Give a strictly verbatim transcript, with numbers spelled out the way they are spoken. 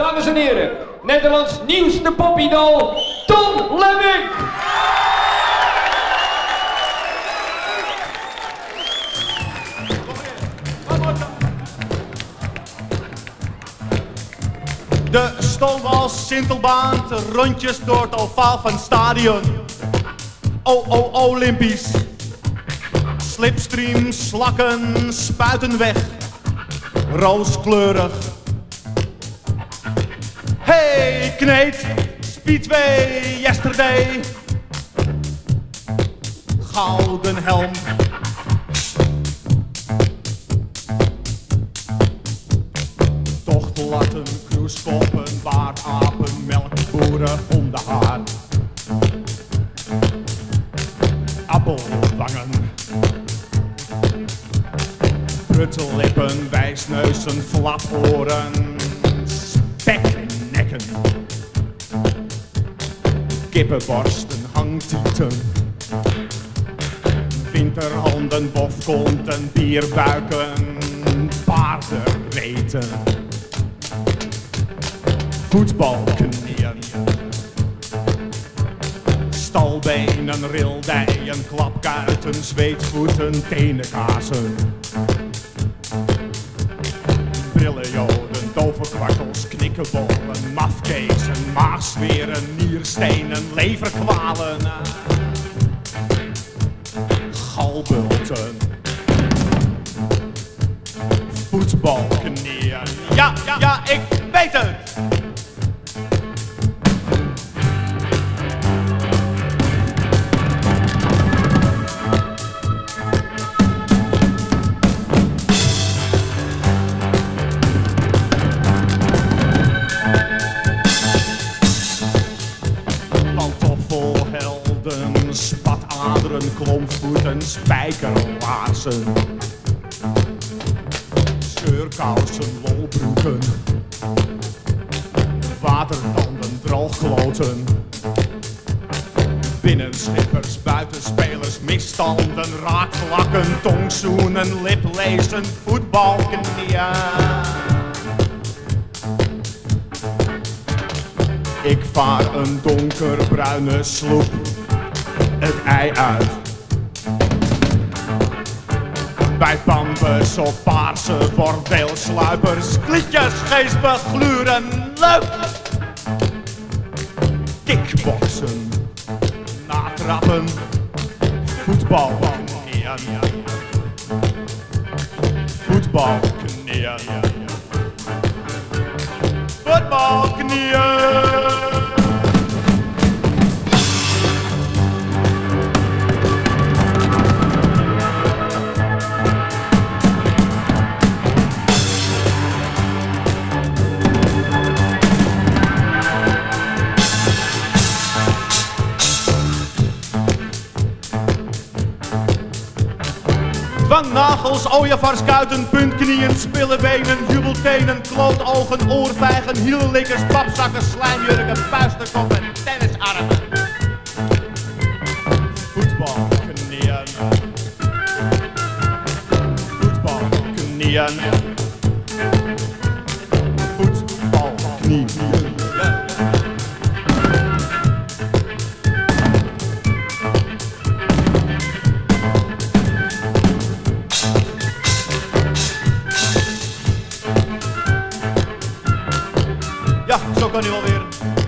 Dames en heren, Nederlands nieuwste popidool, Ton Lebbink! De stoom als sintelbaan, rondjes door het ovaal van het stadion. Oh, oh, Olympisch. Slipstream, slakken, spuiten weg. Rooskleurig. Hey, kneed, speedway, yesterday. Gouden helm. Tochtlatten, kroeskoppen, baardapen, melkboeren om de haar. Appelwangen. Pruttellippen, wijsneuzen, flaporen. Speknekken, kippenborsten, hangtieten, winterhanden, bofkonten, bierbuiken, paardenreten, voetbalknieën, stalbenen, rildijen, klapkuiten, zweetvoeten, tenenkazen, brillenjoden. Doverkwakkels, knikkenbollen, mafkezen, maagzweren, nierstenen, leverkwalen, galbulten, voetbalknieën. Ja, ja, ja, ik weet het! Spataderen, klompvoeten, spijkerlaarzen, scheurkousen, lolbroeken, watertanden, droogkloten, binnenschippers, buitenspelers, misstanden, raakvlakken, tongzoenen, liplezen, voetbalknieën. Ik vaar een donkerbruine sloep het ei uit. Bij pampers of paarse bordeelsluipers, klietjes, geestbegluren, leuk. Kickboksen, natrappen, voetbalknieën, voetbalknieën, voetbalknieën. Nagels, ooievaars, kuiten, puntknieën, spillebenen, jubeltenen, klootogen, oorvijgen, hielenlikkers, papzakken, slijmjurken, puisterkoppen, tennisarmen. Voetbalknieën. Voetbalknieën. Voetbalknieën. Ja, zo kan u alweer.